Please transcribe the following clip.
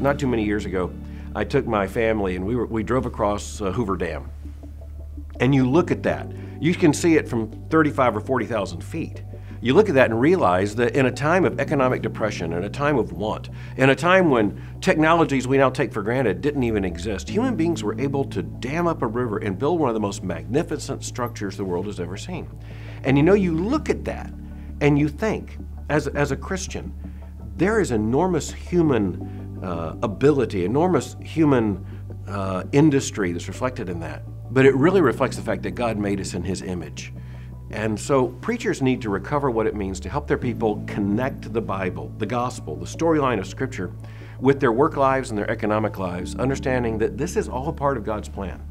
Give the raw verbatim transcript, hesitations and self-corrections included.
Not too many years ago, I took my family and we, were, we drove across uh, Hoover Dam. And you look at that, you can see it from thirty-five or forty thousand feet. You look at that and realize that in a time of economic depression, in a time of want, in a time when technologies we now take for granted didn't even exist, human beings were able to dam up a river and build one of the most magnificent structures the world has ever seen. And you know, you look at that and you think, as, as a Christian, there is enormous human uh, ability, enormous human uh, industry that's reflected in that. But it really reflects the fact that God made us in His image. And so preachers need to recover what it means to help their people connect the Bible, the gospel, the storyline of Scripture with their work lives and their economic lives, understanding that this is all a part of God's plan.